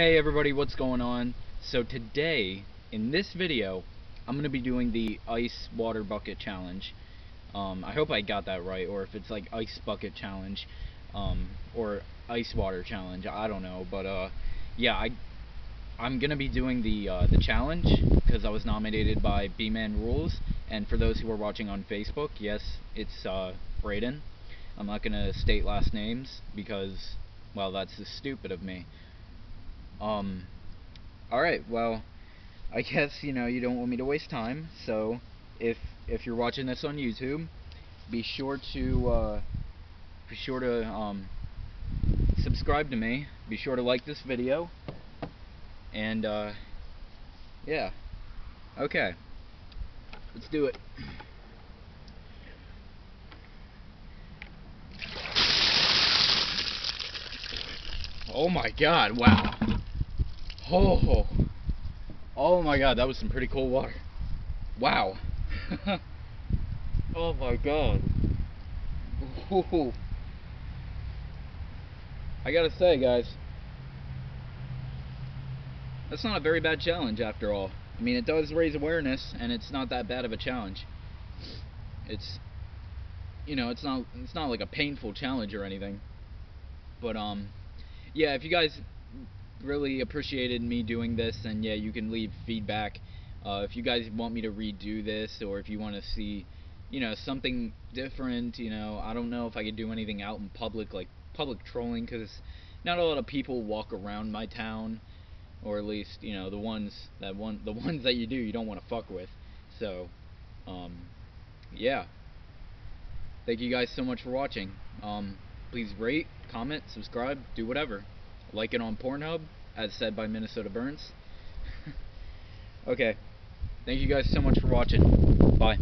Hey everybody, what's going on? So today, in this video, I'm going to be doing the ice water bucket challenge. I hope I got that right, or if it's like ice bucket challenge, or ice water challenge, I don't know. But yeah, I'm going to be doing the challenge, because I was nominated by B-Man Rules. And for those who are watching on Facebook, yes, it's Brayden. I'm not going to state last names, because, well, that's just stupid of me. Alright, well, I guess, you know, you don't want me to waste time, so if you're watching this on YouTube, be sure to subscribe to me, be sure to like this video, and, yeah, okay, let's do it. Oh my god, wow. Oh my god, that was some pretty cool water. Wow. Oh my god. Ooh. I gotta say, guys, that's not a very bad challenge after all. I mean, it does raise awareness, and it's not that bad of a challenge. It's, you know, it's not like a painful challenge or anything. But yeah, if you guys really appreciated me doing this, and yeah, you can leave feedback. If you guys want me to redo this, or if you want to see, you know, something different, you know, I don't know if I could do anything out in public, like public trolling, because not a lot of people walk around my town, or at least, you know, the ones that you do, you don't want to fuck with. So, yeah. Thank you guys so much for watching. Please rate, comment, subscribe, do whatever. Like it on Pornhub, as said by Minnesota Burns. Okay. Thank you guys so much for watching. Bye.